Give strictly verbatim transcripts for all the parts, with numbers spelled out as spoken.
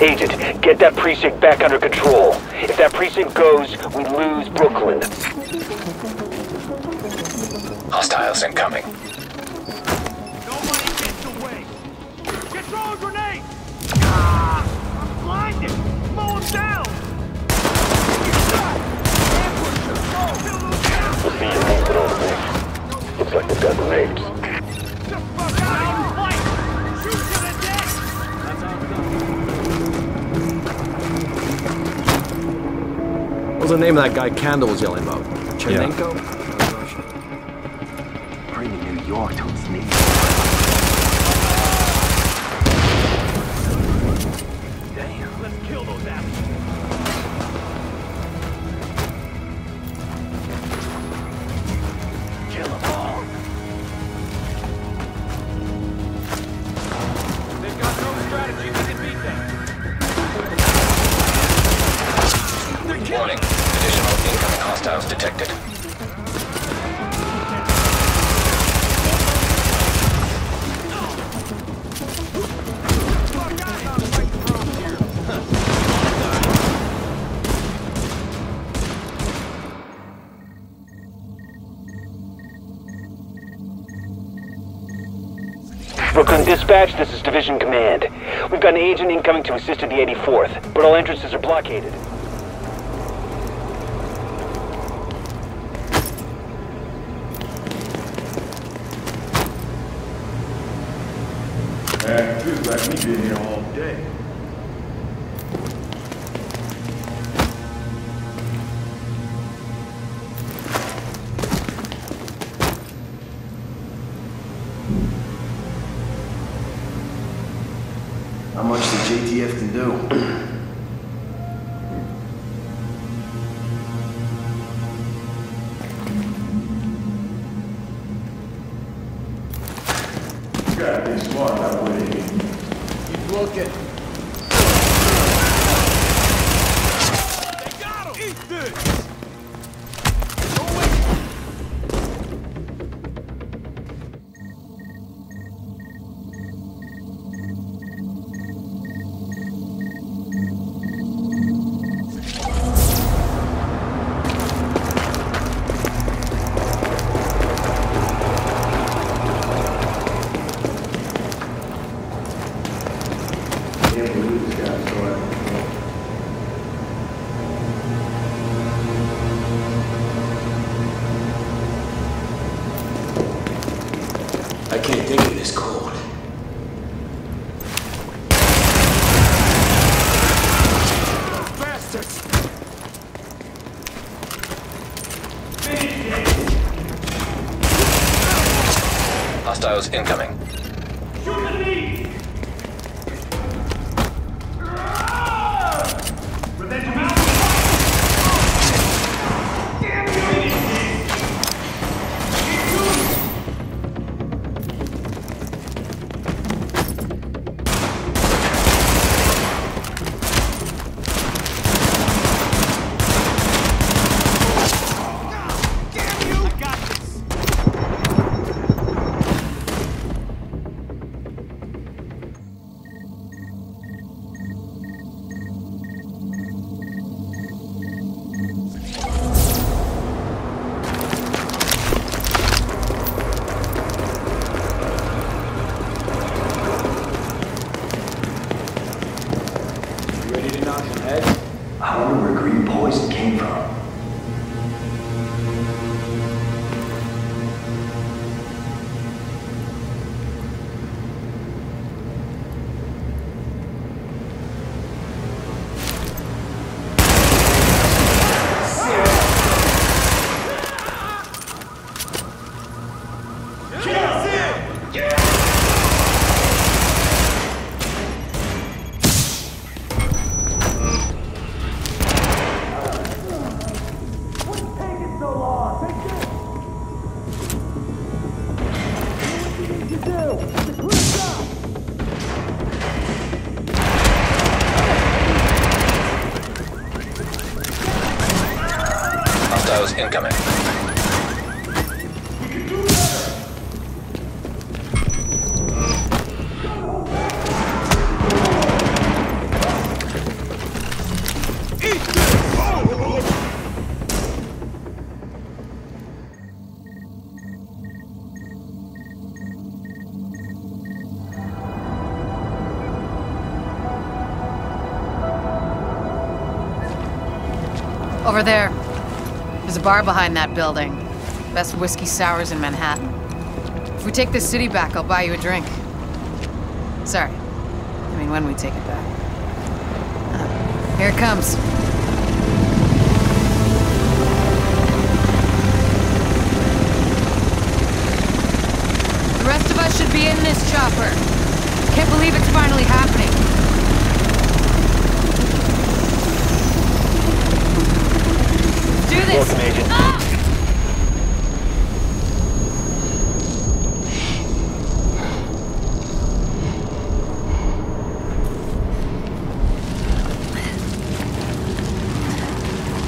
Agent, get that precinct back under control. If that precinct goes, we lose Brooklyn. Hostiles incoming. Nobody gets away. Get throwing grenades! Ah! I'm blinded! Mow them down! Get shot! Ambush them! Go! We'll see you meet with all the things. Looks like they've got grenades. Get the fuck out and fight! Shoot to the deck! That's how it's done. What was the name of that guy Candle was yelling about? Chernenko? Yeah. York told me. Damn, let's kill those assholes. Kill them all. They've got no strategy that can beat them. They're killing. Warning. Additional incoming hostiles detected. Brooklyn Dispatch, this is Division Command. We've got an agent incoming to assist in the eighty-fourth, but all entrances are blockaded. Man, dude, like we've been here all day. How much the A T F can do? You gotta be smart that way. Keep looking. They got him! Eat this! I can't think of this cold. Bastards! Hostiles incoming. Shoot at me! I wonder where green poison came from. Hostiles incoming. We can do better. Over there. There's a bar behind that building. Best whiskey sours in Manhattan. If we take this city back, I'll buy you a drink. Sorry. I mean, when we take it back. Uh, here it comes. The rest of us should be in this chopper. Can't believe it's finally happening. Welcome, Agent. Ah!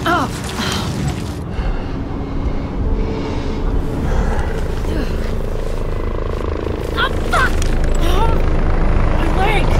Oh. Oh. Oh, fuck! Oh, my leg!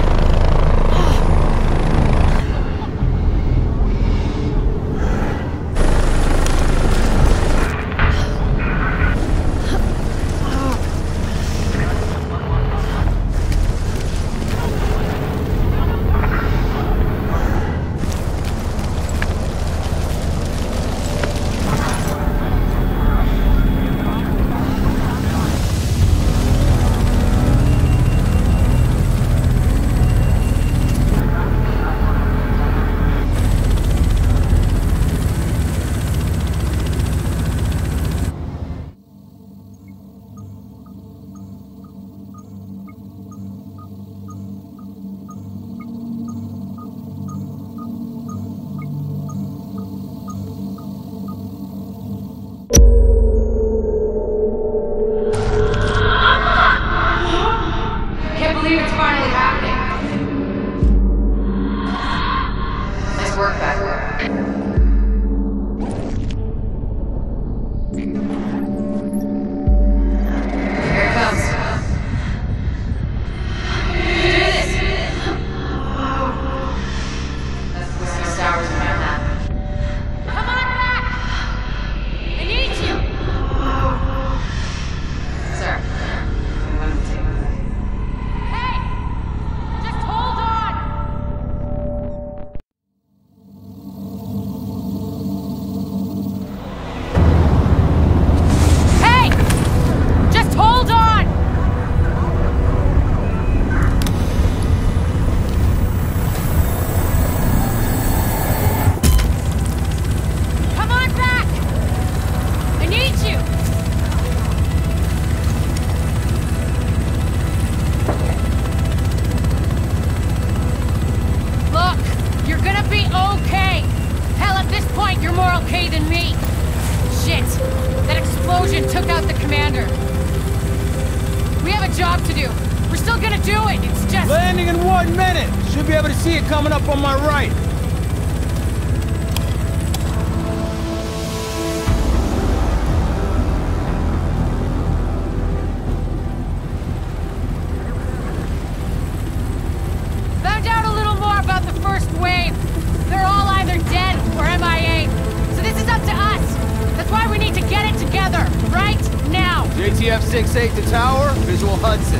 A T F sixty-eight to tower, visual Hudson.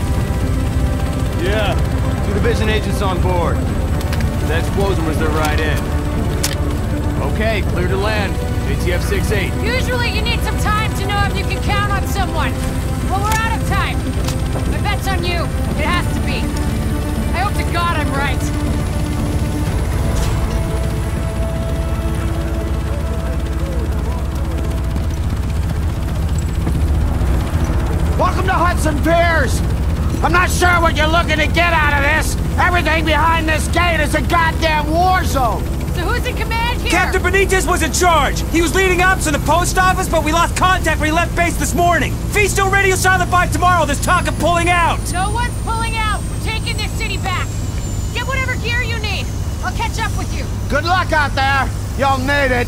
Yeah, two division agents on board. That explosion was their right in. Okay, clear to land. A T F sixty-eight. Usually you need some time to know if you can count on someone. Well, we're out of time. My bet's on you. It has to be. I hope to God I'm right. Welcome to Hudson Piers! I'm not sure what you're looking to get out of this. Everything behind this gate is a goddamn war zone. So who's in command here? Captain Benitez was in charge. He was leading ops in the post office, but we lost contact when he left base this morning. Fisto radio silent by tomorrow. There's talk of pulling out. No one's pulling out. We're taking this city back. Get whatever gear you need. I'll catch up with you. Good luck out there. Y'all need it.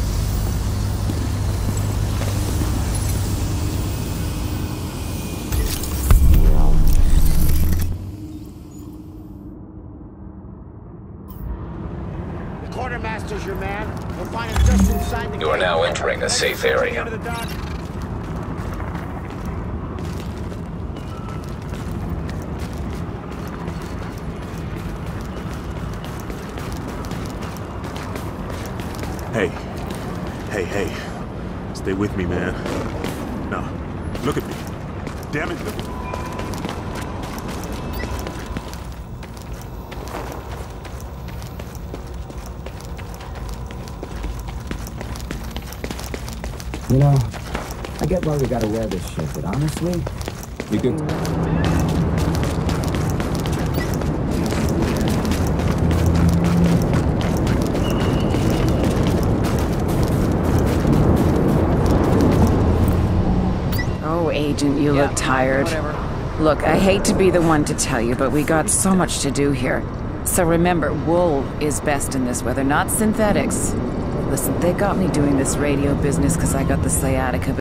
Your man. We'll find him just inside the you are gate. Now entering a safe area. Hey, Hey, hey. Stay with me, man. Now, look at me. Damn it, look at me. You know, I get why we gotta wear this shit, but honestly, you can... Agent, you yeah, look tired. Whatever. Look, I hate to be the one to tell you, but we got so much to do here. So remember, wool is best in this weather, not synthetics. Listen, they got me doing this radio business because I got the sciatica,